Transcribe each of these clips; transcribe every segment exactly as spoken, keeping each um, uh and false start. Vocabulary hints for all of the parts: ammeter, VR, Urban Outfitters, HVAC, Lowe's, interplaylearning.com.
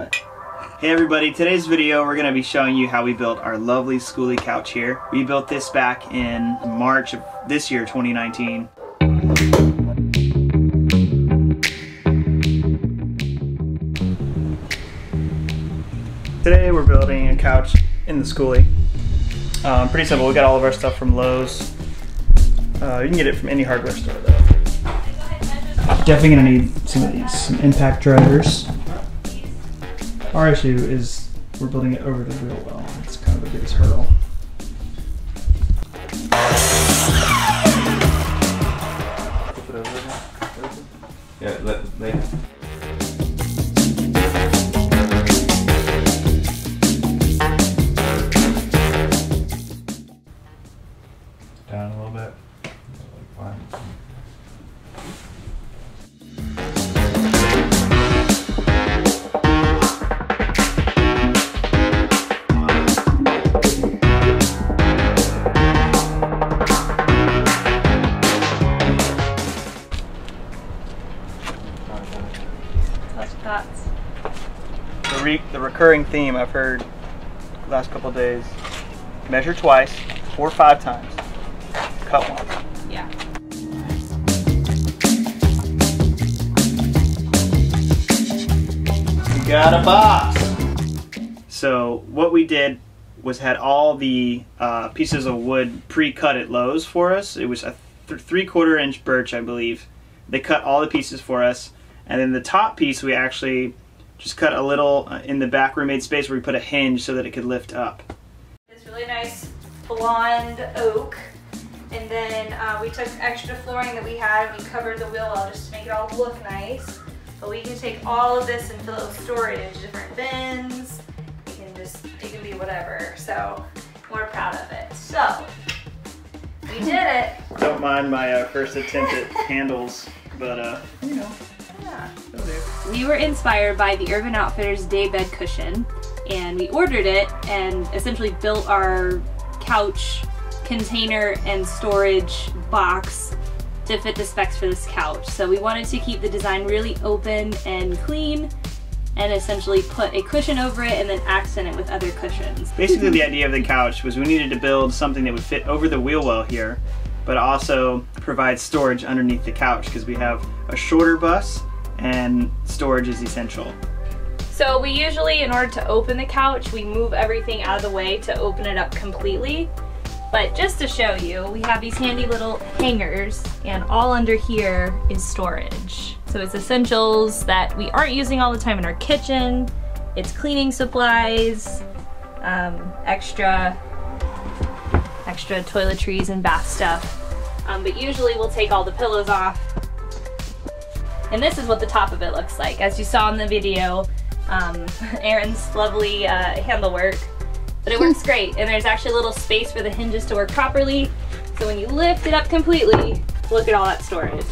But hey everybody, today's video we're going to be showing you how we built our lovely schoolie couch here. We built this back in March of this year, twenty nineteen. Today we're building a couch in the schoolie. Um, pretty simple, we got all of our stuff from Lowe's. Uh, you can get it from any hardware store though. Definitely gonna need some of these, some impact drivers. Our issue is we're building it over the wheel well. It's kind of the biggest hurdle. Flip it over now. Yeah, let, lay it. Down a little bit. Fine. The, re the recurring theme I've heard the last couple of days: measure twice, four or five times, cut once. Yeah. We got a box. So what we did was had all the uh, pieces of wood pre-cut at Lowe's for us. It was a th three-quarter inch birch, I believe. They cut all the pieces for us. And then the top piece, we actually just cut a little in the back room made space where we put a hinge so that it could lift up. This really nice blonde oak. And then uh, we took extra flooring that we had and we covered the wheel well just to make it all look nice. But we can take all of this and fill it with storage, different bins. It can just, it can be whatever. So we're proud of it. So we did it. Don't mind my uh, first attempt at handles, but uh, you know. Yeah. We were inspired by the Urban Outfitters daybed cushion, and we ordered it and essentially built our couch container and storage box to fit the specs for this couch. So we wanted to keep the design really open and clean and essentially put a cushion over it and then accent it with other cushions. Basically the idea of the couch was we needed to build something that would fit over the wheel well here, but also provide storage underneath the couch because we have a shorter bus and storage is essential. So we usually, in order to open the couch, we move everything out of the way to open it up completely. But just to show you, we have these handy little hangers, and all under here is storage. So it's essentials that we aren't using all the time in our kitchen. It's cleaning supplies, um, extra, extra toiletries and bath stuff. Um, but usually we'll take all the pillows off. And this is what the top of it looks like. As you saw in the video, um, Erin's lovely uh, handle work, but it works great. And there's actually a little space for the hinges to work properly. So when you lift it up completely, look at all that storage.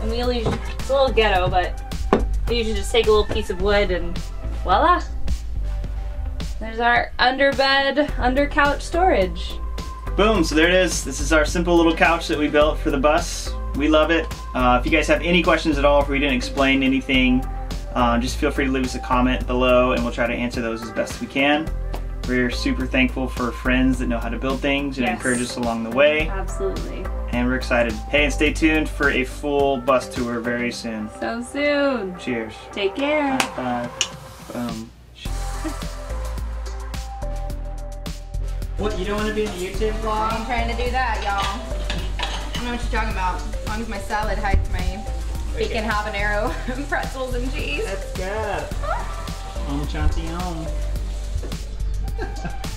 And we'll usually, it's a little ghetto, but we usually just take a little piece of wood and voila. There's our underbed, under couch storage. Boom, so there it is. This is our simple little couch that we built for the bus. We love it. Uh, if you guys have any questions at all, if we didn't explain anything, uh, just feel free to leave us a comment below and we'll try to answer those as best we can. We're super thankful for friends that know how to build things and yes. encourage us along the way. Absolutely. And we're excited. Hey, and stay tuned for a full bus tour very soon. So soon. Cheers. Take care. High five. Um, What, you don't want to be in a YouTube vlog? I'm trying to do that, y'all. I don't know what you're talking about. As long as my salad hides my bacon, habanero, pretzels, and cheese. That's good. On Chanty on.